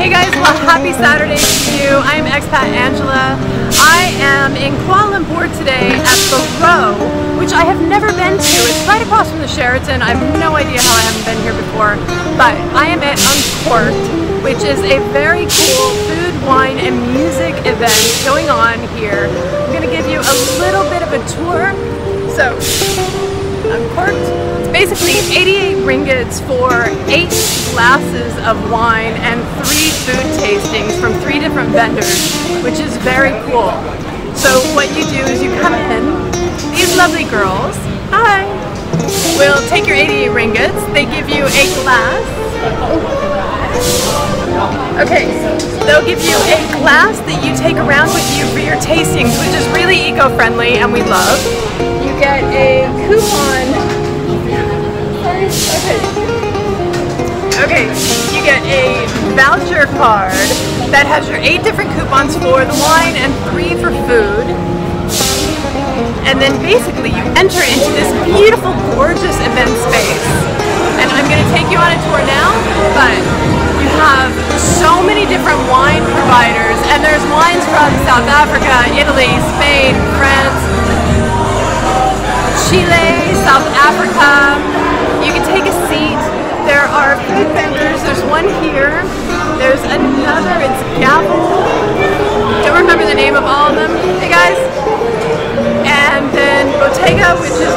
Hey guys, well, happy Saturday to you. I'm expat Angela. I am in Kuala Lumpur today at The Row, which I have never been to. It's right across from the Sheraton. I have no idea how I haven't been here before, but I am at Uncork'd, which is a very cool food, wine, and music event going on here. I'm going to give you a little bit of a tour. So, Uncork'd. Basically 88 ringgits for 8 glasses of wine and 3 food tastings from 3 different vendors, which is very cool. So what you do is you come in, these lovely girls, hi, will take your 88 ringgits, they give you a glass, okay, they'll give you a glass that you take around with you for your tastings, which is really eco-friendly and we love. You get a coupon. Okay, you get a voucher card that has your 8 different coupons for the wine and 3 for food. And then basically you enter into this beautiful, gorgeous event space. And I'm going to take you on a tour now, but you have so many different wine providers. And there's wines from South Africa, Italy, Spain, France, Chile, South Africa. You can take a seat. There are food vendors. There's one here. There's another. It's Gabel. Don't remember the name of all of them. Hey guys. And then Bottega, which is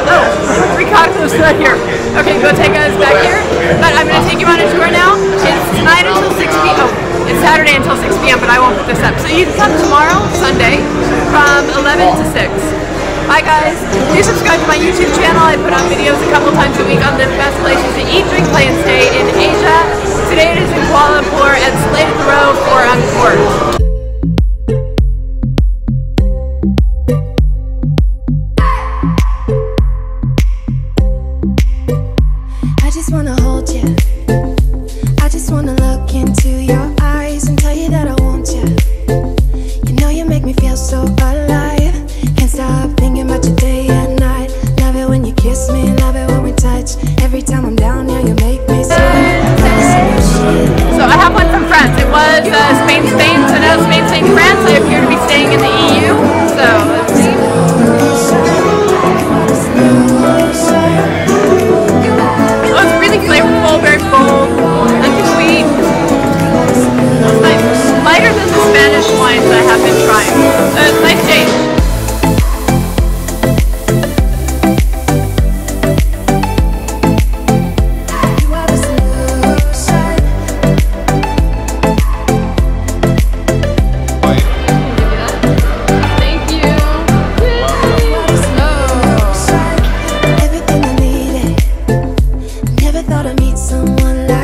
Ricardo's not here. Okay, Bottega is back here. But I'm going to take you on a tour now. It's tonight until 6 p.m. Oh, it's Saturday until 6 p.m. But I won't put this up. So you can come tomorrow, Sunday, from 11 to 6. Hi guys, do subscribe to my YouTube channel. I put on videos a couple times a week on the best places to eat, drink, play, and stay in Asia. Today it is in Kuala Lumpur at Slate, The Row for Uncork'd. Thought I'd meet someone like